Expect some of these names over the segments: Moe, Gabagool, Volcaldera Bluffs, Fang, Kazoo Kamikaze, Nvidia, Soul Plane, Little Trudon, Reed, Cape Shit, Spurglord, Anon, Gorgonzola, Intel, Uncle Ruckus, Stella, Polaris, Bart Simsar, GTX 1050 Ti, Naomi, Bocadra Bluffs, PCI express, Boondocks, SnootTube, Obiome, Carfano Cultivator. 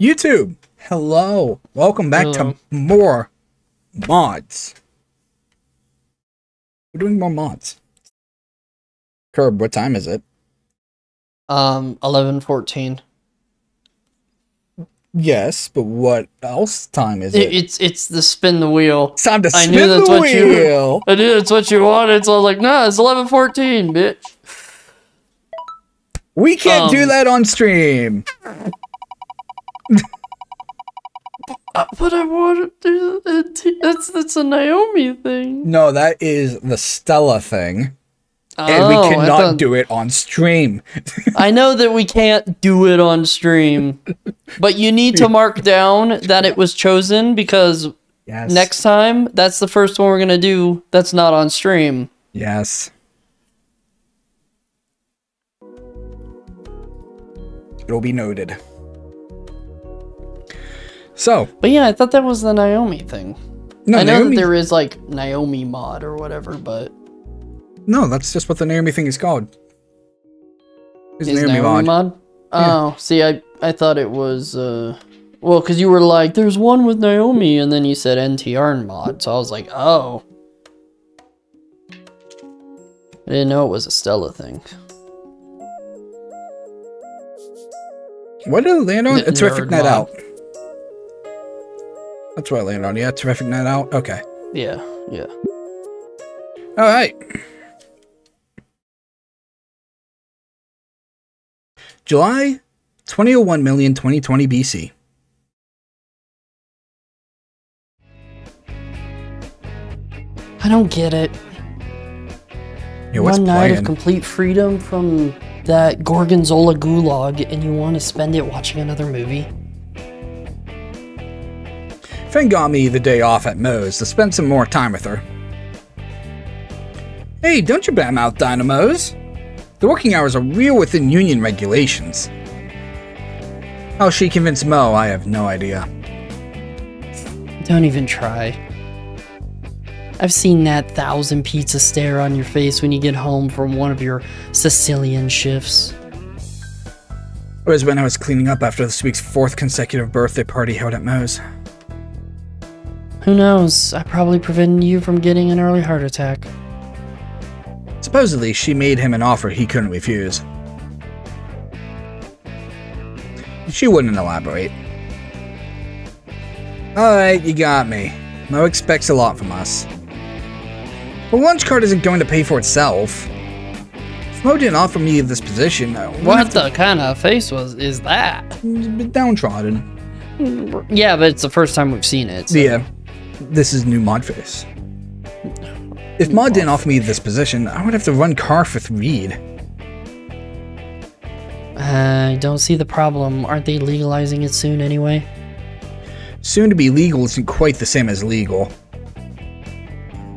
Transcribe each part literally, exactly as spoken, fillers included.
YouTube, hello, welcome back hello. to more mods. We're doing more mods. Curb, what time is it? Um, eleven fourteen. Yes, but what else time is it? it? It's it's the spin the wheel. It's time to spin I knew that's the what wheel. You, I knew that's what you wanted, so I was like, nah, it's eleven fourteen, bitch. We can't um, do that on stream. But I want to do that. That's, that's a Naomi thing. No, that is the Stella thing. Oh, and we cannot thought, do it on stream. I know that we can't do it on stream. But you need to mark down that it was chosen because yes. next time, that's the first one we're going to do that's not on stream. Yes. It'll be noted. So, but yeah, I thought that was the Naomi thing. No, I know Naomi, that there is like Naomi mod or whatever, but no, that's just what the Naomi thing is called. It's is Naomi, Naomi mod? mod? Oh, yeah. See, I I thought it was uh, well, because you were like, "There's one with Naomi," and then you said N T R mod, so I was like, "Oh, I didn't know it was a Stella thing." What did it land on? A terrific night out. That's what I landed on. Yeah, terrific night out. Okay. Yeah, yeah. All right. July twenty oh one million, twenty twenty B C. I don't get it. Yeah, what's One night playing? of complete freedom from that Gorgonzola gulag, and you want to spend it watching another movie? Fang got me the day off at Moe's to spend some more time with her. Hey, don't you bam out dynamos. The working hours are real within union regulations. How she convinced Moe, I have no idea. Don't even try. I've seen that thousand pizza stare on your face when you get home from one of your Sicilian shifts. It was when I was cleaning up after this week's fourth consecutive birthday party held at Moe's. Who knows? I probably prevented you from getting an early heart attack. Supposedly, she made him an offer he couldn't refuse. She wouldn't elaborate. Alright, you got me. Moe expects a lot from us. But lunch card isn't going to pay for itself. If Moe didn't offer me this position, what the kind of face was is that? A bit downtrodden. Yeah, but it's the first time we've seen it. So. Yeah. This is new mod face. If mod didn't offer me this position, I would have to run Carf with Reed. I don't see the problem. Aren't they legalizing it soon anyway? Soon to be legal isn't quite the same as legal.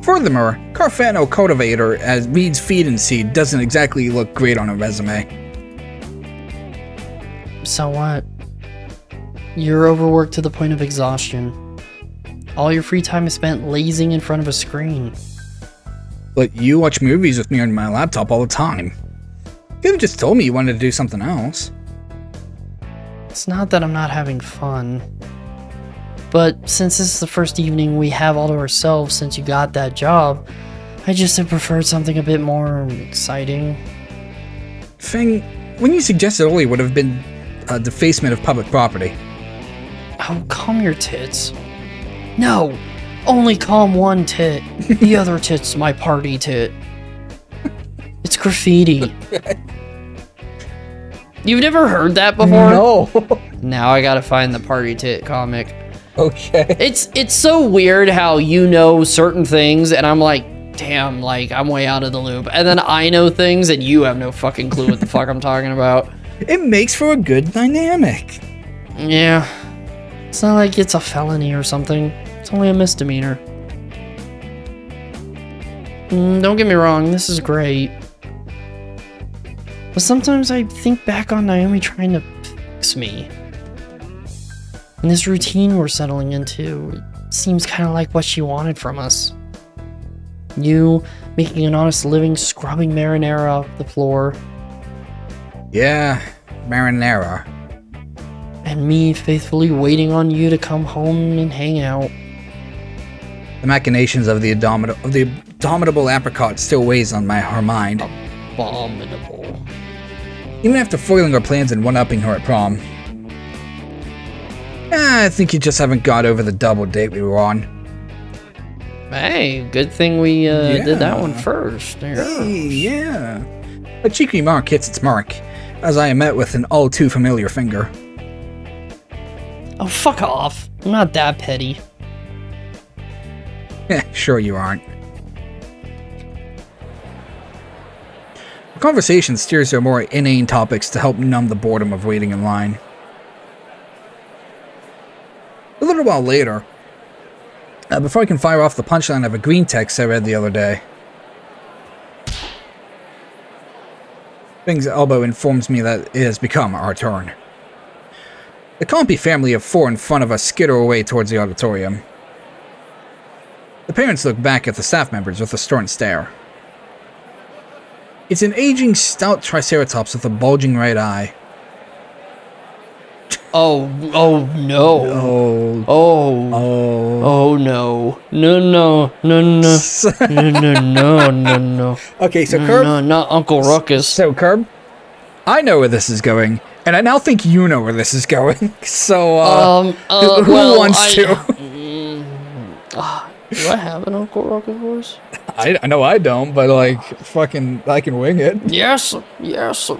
Furthermore, Carfano Cultivator as Reed's feed and seed doesn't exactly look great on a resume. So what? You're overworked to the point of exhaustion. All your free time is spent lazing in front of a screen. But you watch movies with me on my laptop all the time. You could have just told me you wanted to do something else. It's not that I'm not having fun. But since this is the first evening we have all to ourselves since you got that job, I just have preferred something a bit more exciting. Fang, when you suggested Oli would have been a defacement of public property. Oh, calm your tits. No, only calm one tit. The other tit's my party tit. It's graffiti. You've never heard that before? No. Now I gotta find the party tit comic. Okay. It's it's so weird how you know certain things and I'm like, damn, like I'm way out of the loop. And then I know things and you have no fucking clue what the fuck I'm talking about. It makes for a good dynamic. Yeah. It's not like it's a felony or something. It's only a misdemeanor. Mm, don't get me wrong, this is great. But sometimes I think back on Naomi trying to fix me. And this routine we're settling into, it seems kind of like what she wanted from us. You making an honest living, scrubbing marinara off the floor. Yeah, marinara. and me faithfully waiting on you to come home and hang out. The machinations of the, abomin of the abominable apricot still weighs on my her mind. Abominable. Even after foiling our plans and one-upping her at prom. Eh, I think you just haven't got over the double date we were on. Hey, good thing we uh, yeah. did that one first. There. Hey, yeah. A cheeky mark hits its mark, as I am met with an all-too-familiar finger. Oh, fuck off. I'm not that petty. Eh, sure you aren't. The conversation steers to more inane topics to help numb the boredom of waiting in line. A little while later, uh, before I can fire off the punchline of a green text I read the other day, Fang's elbow informs me that it has become our turn. The Compy family of four in front of us skitter away towards the auditorium. The parents look back at the staff members with a stern stare. It's an aging, stout triceratops with a bulging right eye. Oh, oh no. No. Oh. Oh. Oh no. No, no, no, no. No, no, no, no, no. Okay, so no, Curb. No, not Uncle Ruckus. So, Curb, I know where this is going, and I now think you know where this is going. So, uh, um, uh, who well, wants I, to? Mm, uh, do I have an Uncle Ruckus voice? I, I know I don't, but, like, fucking, I can wing it. Yes, yes.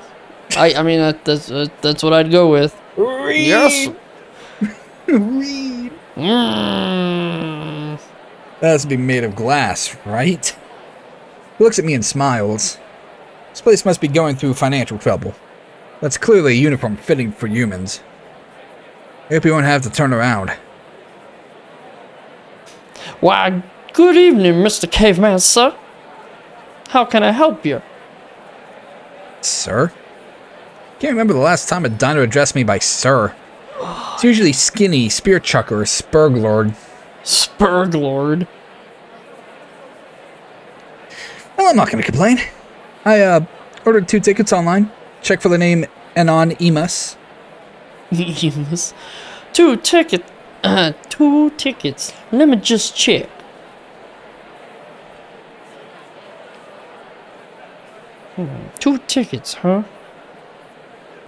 I, I mean, that, that's, uh, that's what I'd go with. Reed. Yes. Reed. Mm. That has to be made of glass, right? He looks at me and smiles. This place must be going through financial trouble. That's clearly a uniform fitting for humans. I hope you won't have to turn around. Why, good evening, Mister Caveman, sir. How can I help you? Sir? Can't remember the last time a diner addressed me by sir. It's usually skinny, spear chucker, or spurglord. Spurglord. Well, I'm not going to complain. I uh, ordered two tickets online. Check for the name Anon Emus. Emus. Two tickets. Uh, two tickets. Let me just check. Hmm, two tickets, huh?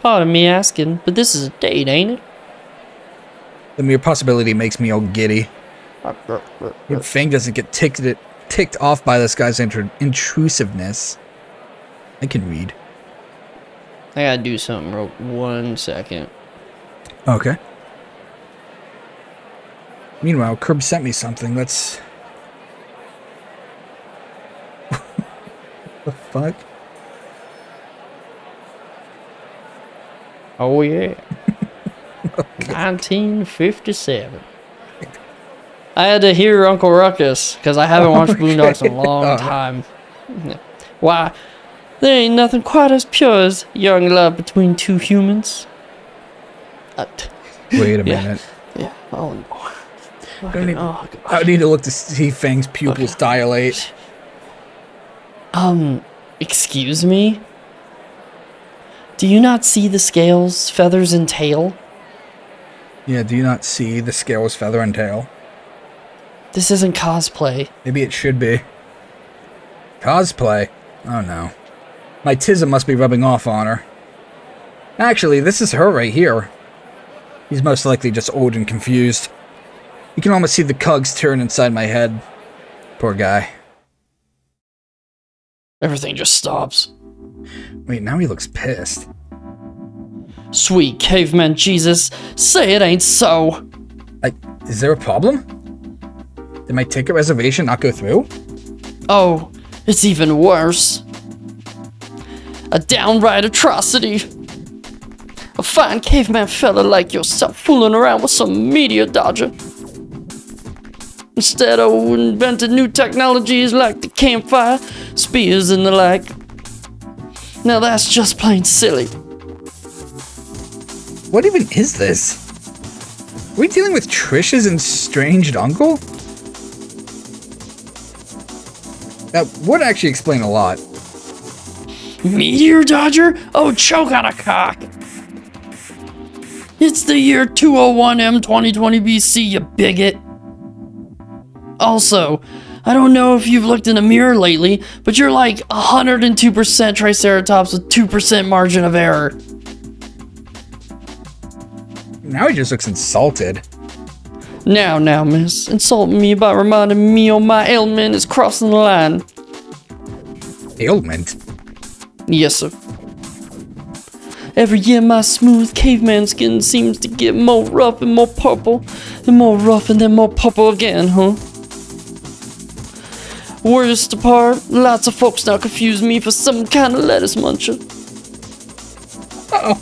Pardon me asking, but this is a date, ain't it? The mere possibility makes me all giddy. When Fang doesn't get ticketed, ticked off by this guy's intrusiveness. I can read. I gotta do something real one second. Okay. Meanwhile, Curb sent me something. Let's... What the fuck? Oh, yeah. Okay. nineteen fifty-seven. I had to hear Uncle Ruckus, because I haven't watched okay. Boondocks in a long oh. time. Why, there ain't nothing quite as pure as young love between two humans. Uh, Wait a minute. Yeah. yeah. Oh, no. I need, oh, I need to look to see Fang's pupils okay. dilate. Um, excuse me? Do you not see the scales, feathers, and tail? Yeah, do you not see the scales, feather, and tail? This isn't cosplay. Maybe it should be. Cosplay? Oh no. My tism must be rubbing off on her. Actually, this is her right here. He's most likely just old and confused. You can almost see the cogs turn inside my head. Poor guy. Everything just stops. Wait, now he looks pissed. Sweet caveman Jesus, say it ain't so. I, is there a problem? Did my ticket reservation not go through? Oh, it's even worse. A downright atrocity. A fine caveman fella like yourself fooling around with some meteor dodger. Instead of inventing new technologies like the campfire, spears and the like. Now that's just plain silly. What even is this? Are we dealing with Trish's estranged uncle? That would actually explain a lot. Meteor dodger? Oh, choke on a cock. It's the year two oh one M twenty twenty B C, you bigot. Also, I don't know if you've looked in a mirror lately, but you're like one hundred two percent Triceratops with two percent margin of error. Now he just looks insulted. Now, now, miss. Insulting me by reminding me on my ailment is crossing the line. Ailment? Yes, sir. Every year my smooth caveman skin seems to get more rough and more purple, and more rough and then more purple again, huh? Worst part, lots of folks now confuse me for some kind of lettuce muncher. Uh-oh.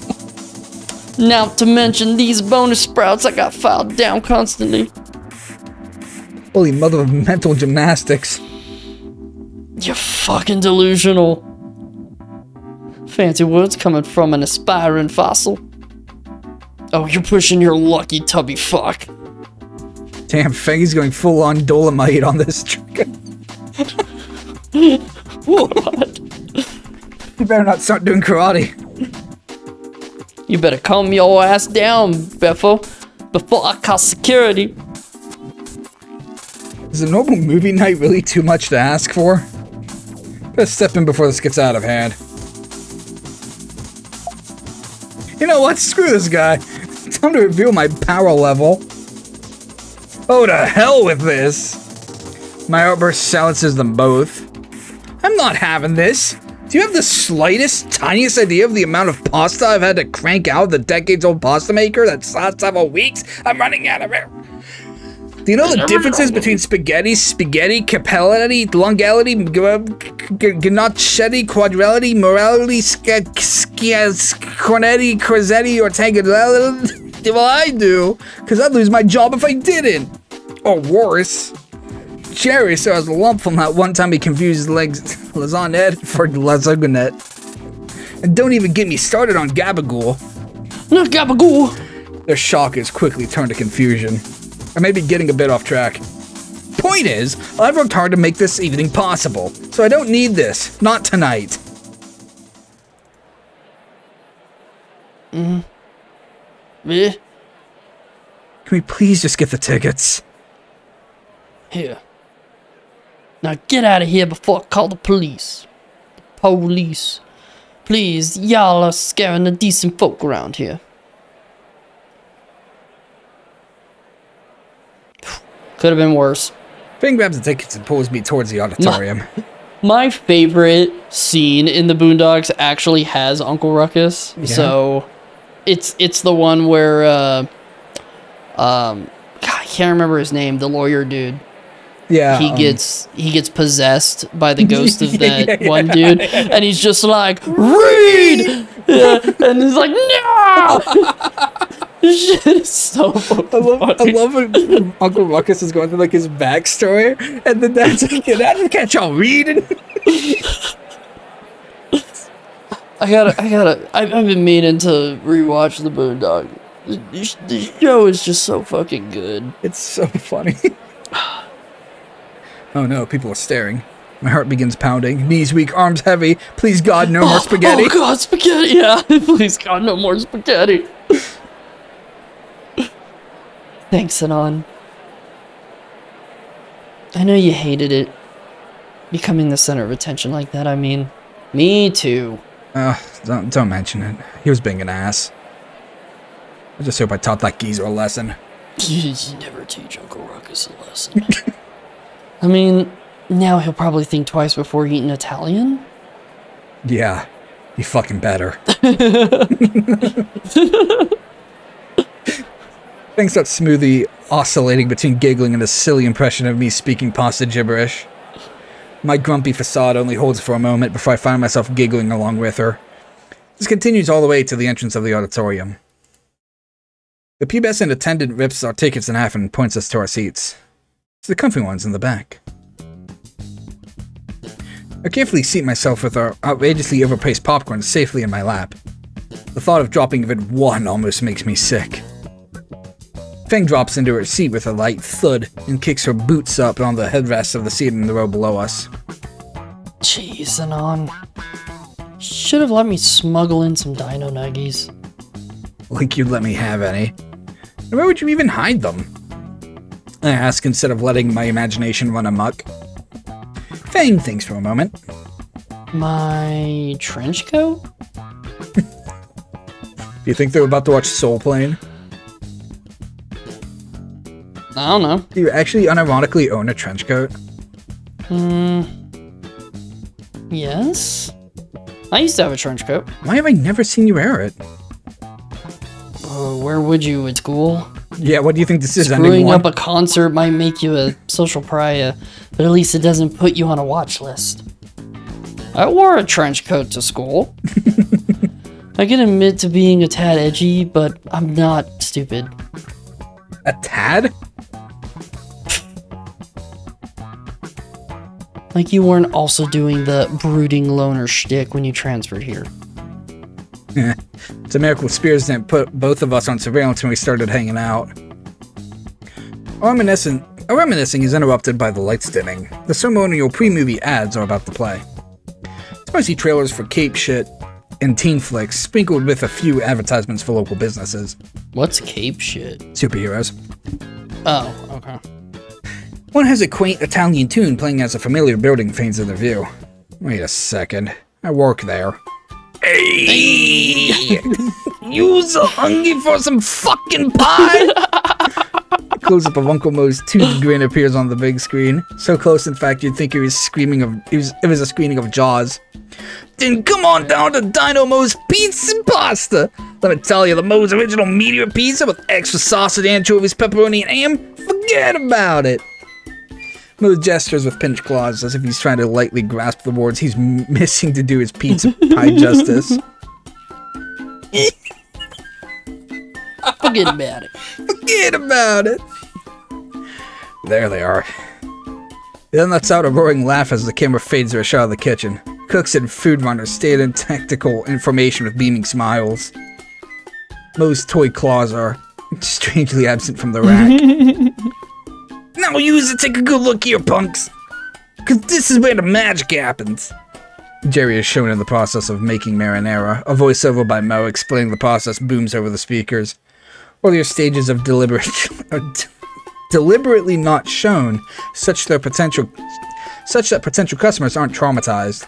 Not to mention these bonus sprouts I got filed down constantly. Holy mother of mental gymnastics. You're fucking delusional. Fancy words coming from an aspiring fossil. Oh, you're pushing your lucky tubby fuck. Damn, Fang's going full on Dolomite on this trick. What? You better not start doing karate. You better calm your ass down, Beffo, before I call security. Is a normal movie night really too much to ask for? Better step in before this gets out of hand. You know what? Screw this guy. It's time to reveal my power level. Oh, to hell with this. My outburst silences them both. I'm not having this. Do you have the slightest, tiniest idea of the amount of pasta I've had to crank out of the decades-old pasta maker that's last several weeks? I'm running out of it. Do you know the differences between spaghetti, spaghetti, capellality, longality, gnocchetti, quadrelity, morality, cornetti, corsetti, or tangadella? Well, I do, because I'd lose my job if I didn't. Or worse. Jerry so I was a lump from that one time he confused legs lasagna for lasagna. And don't even get me started on Gabagool. Not Gabagool! Their shock is quickly turned to confusion. I may be getting a bit off track. Point is, I've worked hard to make this evening possible, so I don't need this. Not tonight. Mm. Eh? Can we please just get the tickets? Here. Now get out of here before I call the police. The police. Please, y'all are scaring the decent folk around here. Could have been worse. Fang grabs the tickets and pulls me towards the auditorium. My, my favorite scene in the Boondocks actually has Uncle Ruckus. Yeah. So it's it's the one where uh, um, God, I can't remember his name, the lawyer dude. Yeah, he um, gets he gets possessed by the ghost of that yeah, yeah, one dude, yeah, yeah. And he's just like Reed, yeah, and he's like no. Shit is so funny. I love I love when Uncle Ruckus is going through like his backstory, and then that's like that didn't catch all Reed. I gotta I gotta I, I've been meaning to rewatch the Boondog. The show is just so fucking good. It's so funny. Oh no, people are staring. My heart begins pounding. Knees weak, arms heavy. Please God, no more spaghetti. Oh, oh God, spaghetti, yeah. Please God, no more spaghetti. Thanks, Anon. I know you hated it. Becoming the center of attention like that, I mean. Me too. Uh, don't, don't mention it. He was being an ass. I just hope I taught that geezer a lesson. You never teach Uncle Ruckus a lesson. I mean, now he'll probably think twice before eating Italian. Yeah, you fucking better. Things up smoothly, oscillating between giggling and a silly impression of me speaking pasta gibberish. My grumpy facade only holds for a moment before I find myself giggling along with her. This continues all the way to the entrance of the auditorium. The pubescent attendant rips our tickets in half and points us to our seats. It's the comfy ones in the back. I carefully seat myself with our outrageously overpriced popcorn safely in my lap. The thought of dropping even one almost makes me sick. Fang drops into her seat with a light thud and kicks her boots up on the headrest of the seat in the row below us. Jeez, Anon. Should have let me smuggle in some dino nuggies. like you'd let me have any. And where would you even hide them? I ask instead of letting my imagination run amok. Fang thinks for a moment. My trench coat? Do you think they're about to watch Soul Plane? I don't know. Do you actually unironically own a trench coat? Hmm. Yes. I used to have a trench coat. Why have I never seen you wear it? Uh, where would you? At school? Yeah, what do you think this is? Screwing up a concert might make you a social pariah, but at least it doesn't put you on a watch list. I wore a trench coat to school. I can admit to being a tad edgy, but I'm not stupid. A tad? Like you weren't also doing the brooding loner shtick when you transferred here. Yeah. It's a miracle Spears didn't put both of us on surveillance when we started hanging out. Our reminiscing, our reminiscing is interrupted by the lights dimming. The ceremonial pre-movie ads are about to play. Spicy trailers for Cape Shit and teen flicks, sprinkled with a few advertisements for local businesses. What's Cape Shit? Superheroes. Oh, okay. One has a quaint Italian tune playing as a familiar building feigns in the view. Wait a second. I work there. Hey! You so hungry for some fucking pie? A close-up of Uncle Moe's toothed grin appears on the big screen. So close, in fact, you'd think he was screaming of it was, it was a screening of Jaws. Then come on down to Dino Moe's Pizza and Pasta. Let me tell you, the Moe's original meteor pizza with extra sausage, anchovies, pepperoni, and ham. Forget about it. Moe gestures with pinched claws as if he's trying to lightly grasp the words he's missing to do his pizza pie justice. Forget about it. Forget about it. There they are. Then lets out a roaring laugh as the camera fades to a shot of the kitchen. Cooks and food runners stare in tactical information with beaming smiles. Moe's toy claws are strangely absent from the rack. Now use it, take a good look here, punks! Cause this is where the magic happens! Jerry is shown in the process of making marinara. A voiceover by Moe explaining the process booms over the speakers. Earlier stages of deliberate are deliberately not shown, such their potential such that potential customers aren't traumatized.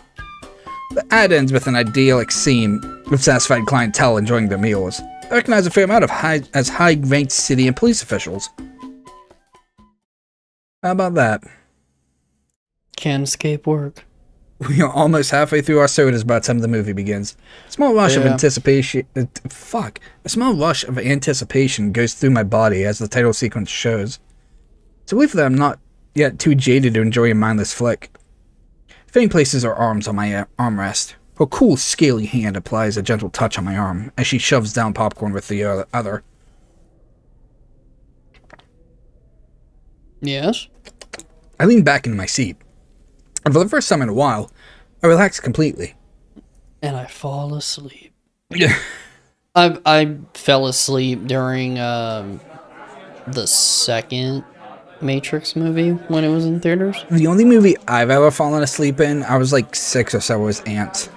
The ad ends with an idyllic scene with satisfied clientele enjoying their meals. I recognize a fair amount of high as high-ranked city and police officials. How about that? Can escape work. We are almost halfway through our sodas by the time the movie begins. A small rush yeah. of anticipation... Uh, fuck. A small rush of anticipation goes through my body as the title sequence shows. It's a relief that I'm not yet too jaded to enjoy a mindless flick. Fang places her arms on my armrest. Her cool, scaly hand applies a gentle touch on my arm as she shoves down popcorn with the other. Yes? I lean back into my seat, and for the first time in a while, I relax completely. And I fall asleep. Yeah. I I fell asleep during um, the second Matrix movie when it was in theaters. The only movie I've ever fallen asleep in, I was like six or so, was Ants.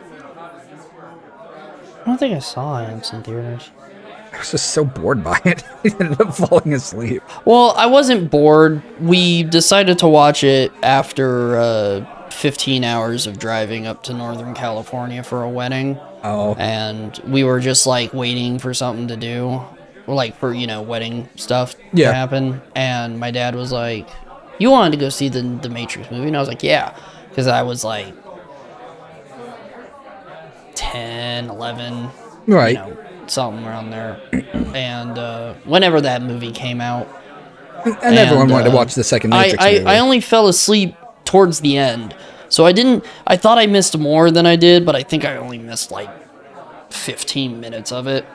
I don't think I saw Ants in theaters. I was just so bored by it. I ended up falling asleep. Well, I wasn't bored. We decided to watch it after uh, fifteen hours of driving up to Northern California for a wedding. Oh. And we were just like waiting for something to do, like for, you know, wedding stuff yeah. to happen. And my dad was like, you wanted to go see the, the Matrix movie? And I was like, yeah, because I was like ten, eleven. Right. You know, something around there, and uh, whenever that movie came out, and, and everyone wanted uh, to watch the second Matrix I, I, movie. I only fell asleep towards the end, so I didn't. I thought I missed more than I did, but I think I only missed like fifteen minutes of it.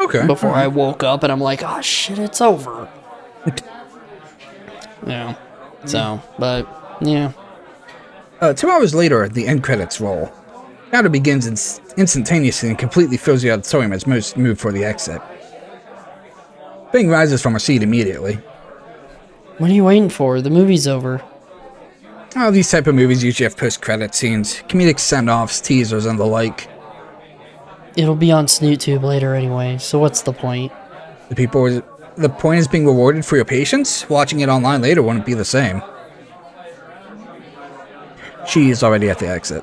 Okay. Before right. I woke up, and I'm like, "Oh shit, it's over." yeah. So, but yeah. Uh, two hours later, the end credits roll. Now it begins inst instantaneously and completely fills the auditorium as most move for the exit. Bing rises from her seat immediately. What are you waiting for? The movie's over. Oh, these type of movies usually have post-credit scenes, comedic send-offs, teasers, and the like. it'll be on SnootTube later anyway, so what's the point? The people were, the point is being rewarded for your patience? Watching it online later wouldn't be the same. She's already at the exit.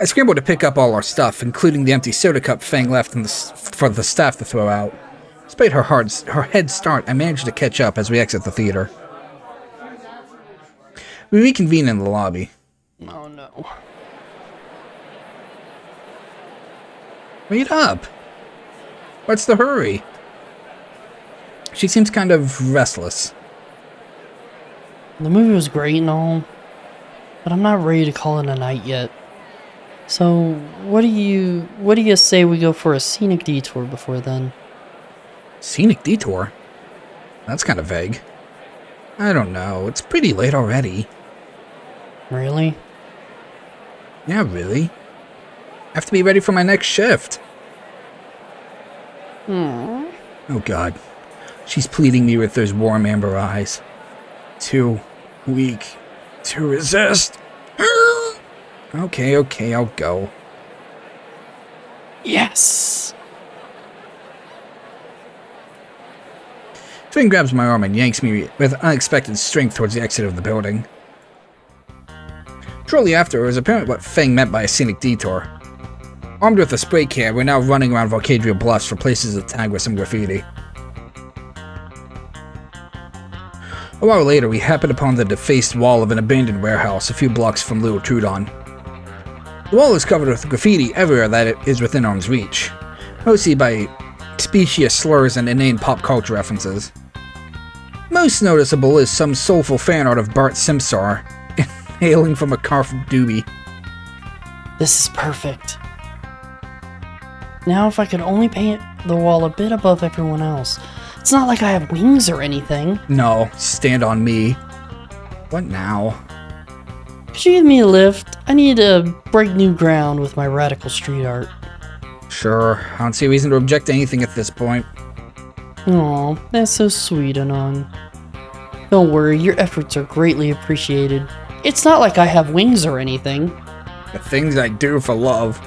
I scrambled to pick up all our stuff, including the empty soda cup Fang left in the, for the staff to throw out. Despite her, hard, her head start, I managed to catch up as we exit the theater. We reconvene in the lobby. Oh no. Wait up! What's the hurry? She seems kind of restless. The movie was great and all, but I'm not ready to call it a night yet. So, what do you, what do you say we go for a scenic detour before then? Scenic detour? That's kind of vague. I don't know, it's pretty late already. Really? Yeah, really. I have to be ready for my next shift. Aww. Oh god. She's pleading me with those warm amber eyes. Too weak to resist. Okay, okay, I'll go. Yes! Finn grabs my arm and yanks me with unexpected strength towards the exit of the building. Shortly after, it was apparent what Fang meant by a scenic detour. Armed with a spray can, we're now running around Volcaldera Bluffs for places to tag with some graffiti. A while later, we happened upon the defaced wall of an abandoned warehouse a few blocks from Little Trudon. The wall is covered with graffiti everywhere that it is within arm's reach, mostly by specious slurs and inane pop culture references. Most noticeable is some soulful fan art of Bart Simsar hailing from a carved doobie. This is perfect. Now if I could only paint the wall a bit above everyone else. It's not like I have wings or anything. No, stand on me. What now? Could you give me a lift? I need to break new ground with my radical street art. Sure, I don't see a reason to object to anything at this point. Aw, that's so sweet, Anon. Don't worry, your efforts are greatly appreciated. It's not like I have wings or anything. The things I do for love.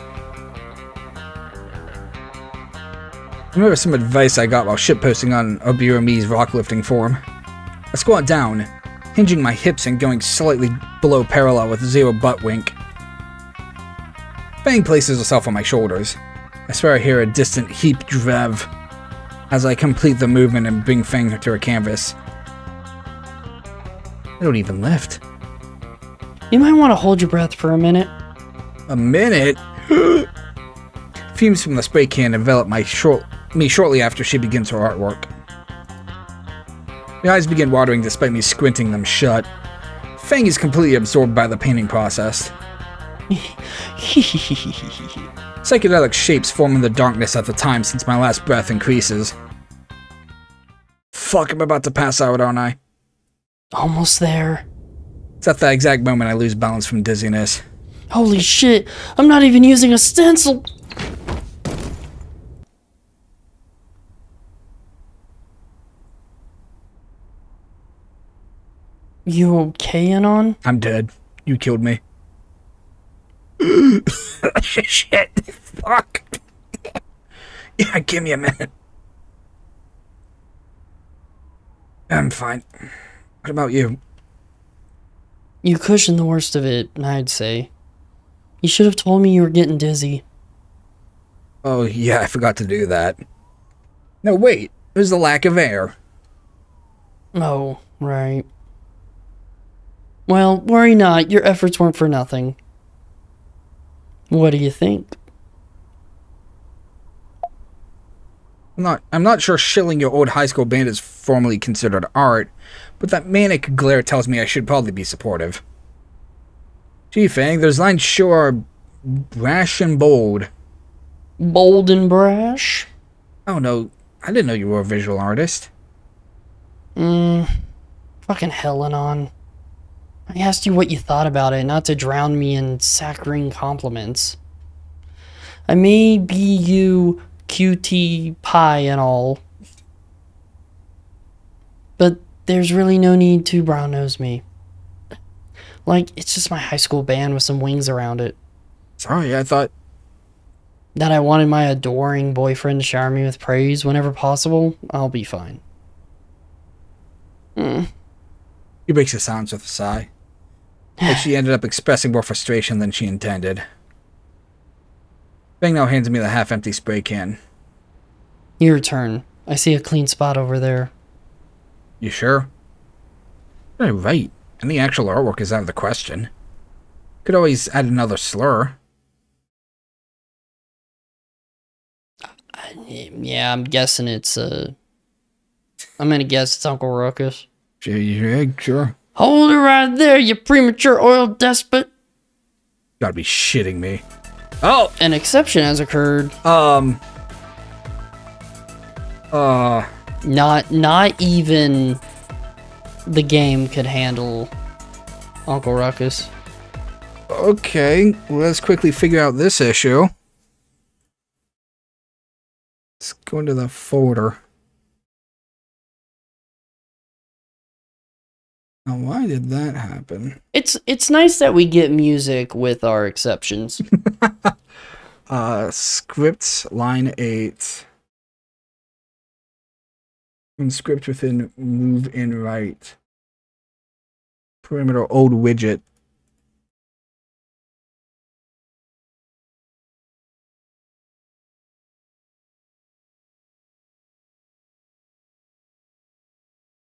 I remember some advice I got while shitposting on Obiome's rocklifting forum. I squat down, hinging my hips and going slightly below parallel with zero butt wink. Fang places herself on my shoulders. I swear I hear a distant heap drev as I complete the movement and bring Fang to her canvas. I don't even lift. You might want to hold your breath for a minute. A minute? Fumes from the spray can envelop my short, me shortly after she begins her artwork. My eyes begin watering despite me squinting them shut. Fang is completely absorbed by the painting process. Psychedelic shapes form in the darkness at the time since my last breath increases. Fuck, I'm about to pass out, aren't I? Almost there. It's at that exact moment I lose balance from dizziness. Holy shit, I'm not even using a stencil! You okay, Anon? I'm dead. You killed me. Shit. Fuck. Yeah, give me a minute. I'm fine. What about you? You cushioned the worst of it, I'd say. You should have told me you were getting dizzy. Oh, yeah, I forgot to do that. No, wait. It was the lack of air. Oh, right. Well, worry not. Your efforts weren't for nothing. What do you think? I'm not, I'm not sure shilling your old high school band is formally considered art, but that manic glare tells me I should probably be supportive. Gee, Fang, those lines sure are brash and bold. Bold and brash? Oh no, I didn't know you were a visual artist. Mmm, fucking hell, Anon. I asked you what you thought about it, not to drown me in saccharine compliments. I may be you Q T pie and all, but there's really no need to brown-nose me. Like, it's just my high school band with some wings around it. Sorry, I thought... that I wanted my adoring boyfriend to shower me with praise whenever possible. I'll be fine. Hmm. She breaks the silence with a sigh. But she ended up expressing more frustration than she intended. Fang now hands me the half-empty spray can. Your turn. I see a clean spot over there. You sure? All right. And the actual artwork is out of the question. Could always add another slur. Yeah, I'm guessing it's, uh... I'm gonna guess it's Uncle Ruckus. Yeah, sure. Hold it right there, you premature oil despot! Gotta be shitting me. Oh! An exception has occurred. Um... Uh... Not, not even... the game could handle... Uncle Ruckus. Okay, let's quickly figure out this issue. Let's go into the folder. Now, why did that happen? It's it's nice that we get music with our exceptions. uh, scripts, line eight. And script within move in right. Perimeter old widget.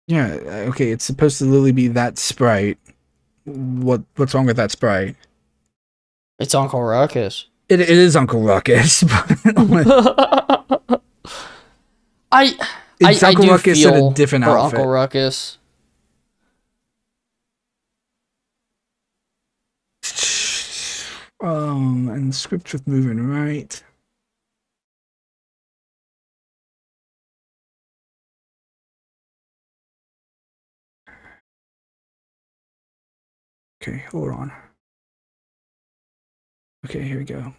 Yeah, okay, it's supposed to literally be that sprite. What what's wrong with that sprite? It's Uncle Ruckus. It it is Uncle Ruckus. I it's I, Uncle I do Ruckus feel in a different for outfit. Uncle Ruckus. Um and script with moving right. Okay, hold on. Okay, here we go.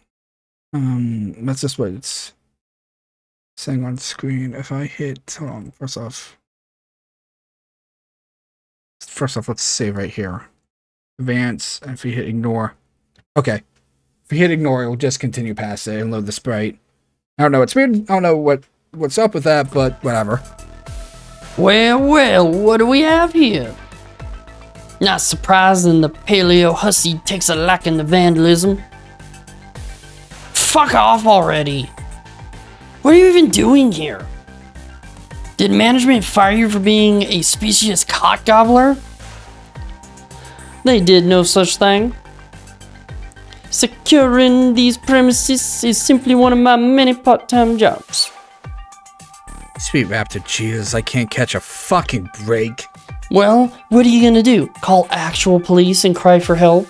Um, that's just what it's saying on screen. If I hit, hold on, first off. First off, let's save right here. Advance, and if we hit ignore. Okay. If we hit ignore, it'll just continue past it and load the sprite. I don't know, it's weird. I don't know what, what's up with that, but whatever. Well, well, what do we have here? Not surprising the paleo hussy takes a liking to vandalism. Fuck off already! What are you even doing here? Did management fire you for being a specious cock gobbler? They did no such thing. Securing these premises is simply one of my many part-time jobs. Sweet raptor Jesus, I can't catch a fucking break. Well, what are you gonna do? Call actual police and cry for help?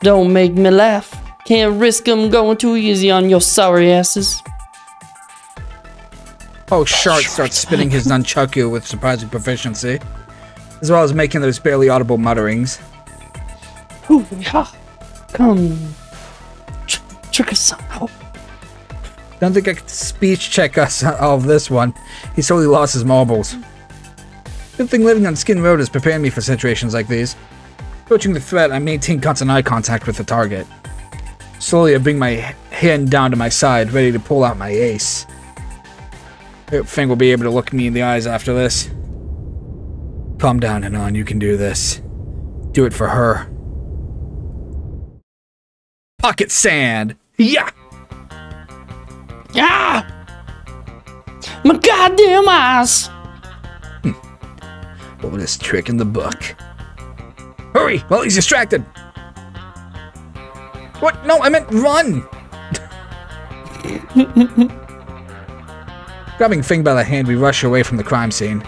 Don't make me laugh. Can't risk them going too easy on your sorry asses. Oh, Shark starts spinning his nunchaku with surprising proficiency, as well as making those barely audible mutterings. Ooh, yeah. Come. Ch check us out. Don't think I could speech check us out of this one. He's totally lost his marbles. Good thing living on Skin Road has prepared me for situations like these. Approaching the threat, I maintain constant eye contact with the target. Slowly, I bring my hand down to my side, ready to pull out my ace. I hope Fang will be able to look me in the eyes after this. Calm down, Anon. You can do this. Do it for her. Pocket sand! Yeah! Yeah! My goddamn eyes! Bonus trick in the book. Hurry! While well, he's distracted! What? No, I meant run! Grabbing Fang by the hand, we rush away from the crime scene.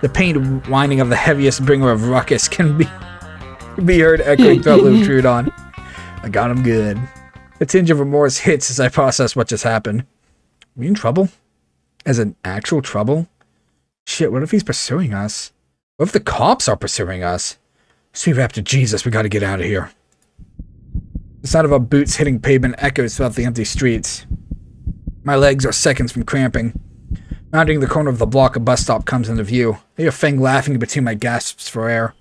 The pained whining of the heaviest bringer of ruckus can be, be heard echoing throughout Little Trudon. I got him good. A tinge of remorse hits as I process what just happened. Are we in trouble? As in actual trouble? Shit, what if he's pursuing us? What if the cops are pursuing us? Sweet raptor Jesus, we gotta get out of here. The sound of our boots hitting pavement echoes throughout the empty streets. My legs are seconds from cramping. Rounding the corner of the block, a bus stop comes into view. I hear Fang laughing between my gasps for air.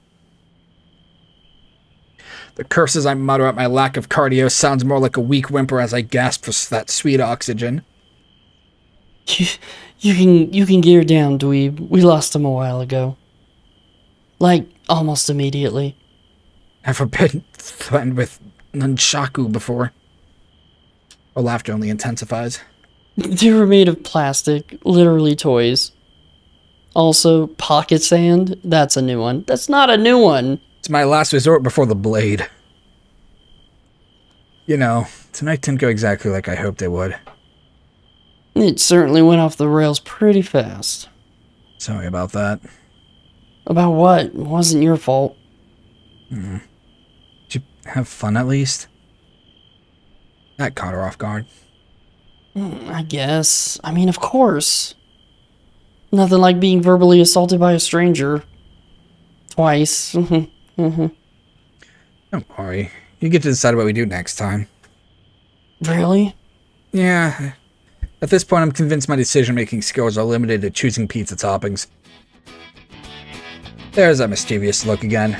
The curses I mutter at my lack of cardio sounds more like a weak whimper as I gasp for that sweet oxygen. You, you can you can gear down, dweeb. We lost him a while ago. Like, almost immediately. Never been threatened with nunchaku before. Our laughter only intensifies. They were made of plastic, literally toys. Also, pocket sand. That's a new one. That's not a new one. It's my last resort before the blade. You know, tonight didn't go exactly like I hoped it would. It certainly went off the rails pretty fast. Sorry about that. About what? It wasn't your fault. Mm. Did you have fun at least? That caught her off guard. Mm, I guess. I mean, of course. Nothing like being verbally assaulted by a stranger. Twice. Don't worry. You get to decide what we do next time. Really? Yeah. At this point, I'm convinced my decision-making skills are limited to choosing pizza toppings. There's that mischievous look again.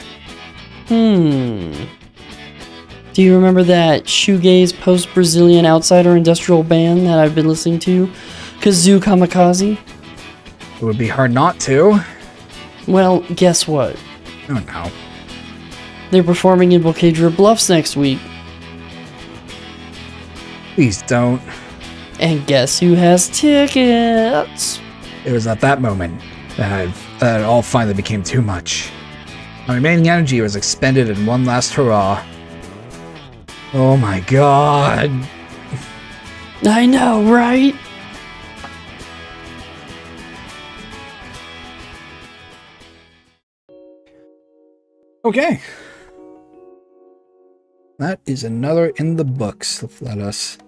Hmm. Do you remember that shoegaze post-Brazilian outsider industrial band that I've been listening to? Kazoo Kamikaze? It would be hard not to. Well, guess what? Oh no. They're performing in Bocadra Bluffs next week. Please don't. And guess who has tickets? It was at that moment that, I've, that it all finally became too much. My remaining energy was expended in one last hurrah. Oh my god. I know, right? Okay. That is another in the books. Let us...